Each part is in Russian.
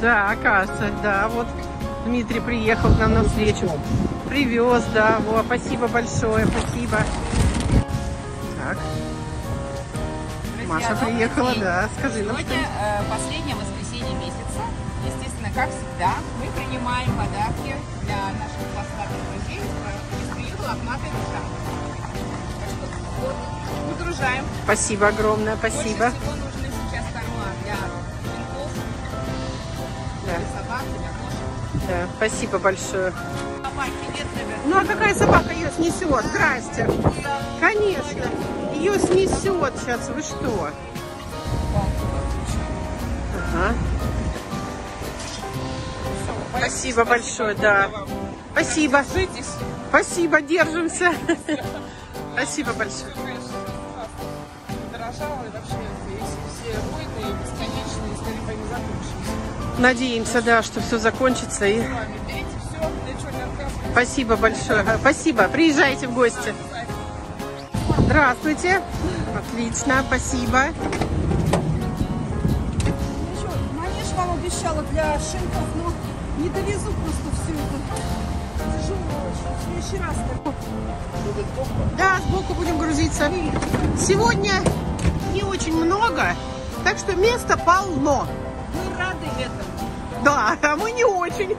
Да, касса, да, вот Дмитрий приехал к нам на встречу, привез, да, вот, спасибо большое, спасибо. Так, друзья, Маша приехала, день. Да, скажи нам. Сегодня последнее воскресенье месяца, естественно, как всегда, мы принимаем подарки для наших посланных друзей из приюта от Матер-Шан. Так что, вот, выгружаем. Спасибо огромное, спасибо. Да, спасибо большое. Собаки нет, наверное. Ну а какая собака ее снесет? Здрасте. Конечно. Ее снесет сейчас. Вы что? Ага. Спасибо большое, да. Спасибо. Спасибо, держимся. Спасибо большое. Надеемся, да, что все закончится. И... Спасибо большое. Спасибо. Приезжайте в гости. Здравствуйте. Отлично. Спасибо. Манеж вам обещала для шинков, но не довезу просто все это. Тяжело очень. В следующий раз. Да, сбоку будем грузиться. Сегодня не очень много, так что места полно. Мы рады этому. Да, а мы не очень.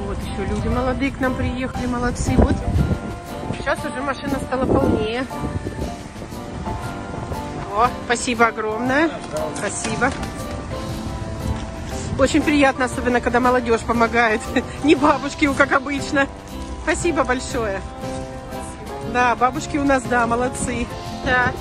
Вот еще люди молодые к нам приехали, молодцы. Вот сейчас уже машина стала полнее. О, спасибо огромное. Спасибо. Очень приятно, особенно когда молодежь помогает. Не бабушки, как обычно. Спасибо большое. Да, бабушки у нас, да, молодцы. Да.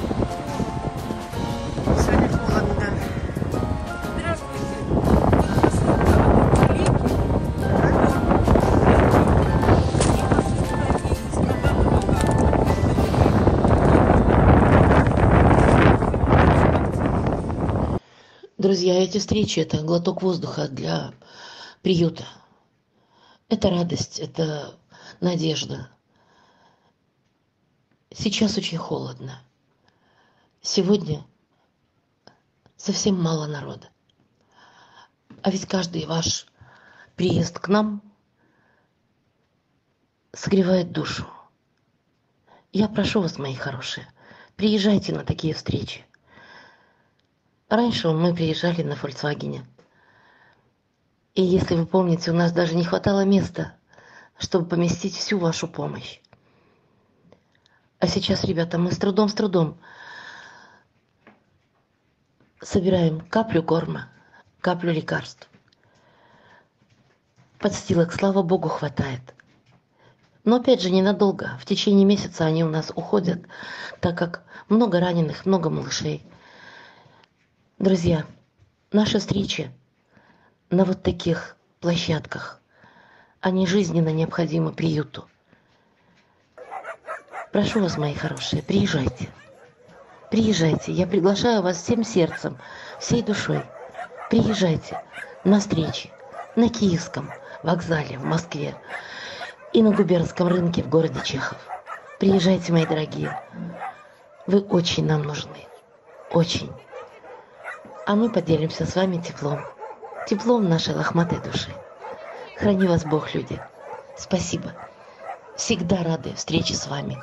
Друзья, эти встречи – это глоток воздуха для приюта. Это радость, это надежда. Сейчас очень холодно. Сегодня совсем мало народа. А ведь каждый ваш приезд к нам согревает душу. Я прошу вас, мои хорошие, приезжайте на такие встречи. Раньше мы приезжали на Фольксвагене. И если вы помните, у нас даже не хватало места, чтобы поместить всю вашу помощь. А сейчас, ребята, мы с трудом собираем каплю корма, каплю лекарств. Подстилок, слава богу, хватает. Но опять же, ненадолго. В течение месяца они у нас уходят, так как много раненых, много малышей. Друзья, наши встречи на вот таких площадках, они жизненно необходимы приюту. Прошу вас, мои хорошие, приезжайте. Приезжайте, я приглашаю вас всем сердцем, всей душой. Приезжайте на встречи на Киевском вокзале в Москве и на Губернском рынке в городе Чехов. Приезжайте, мои дорогие, вы очень нам нужны, очень. А мы поделимся с вами теплом. Теплом нашей лохматой души. Храни вас Бог, люди. Спасибо. Всегда рады встрече с вами.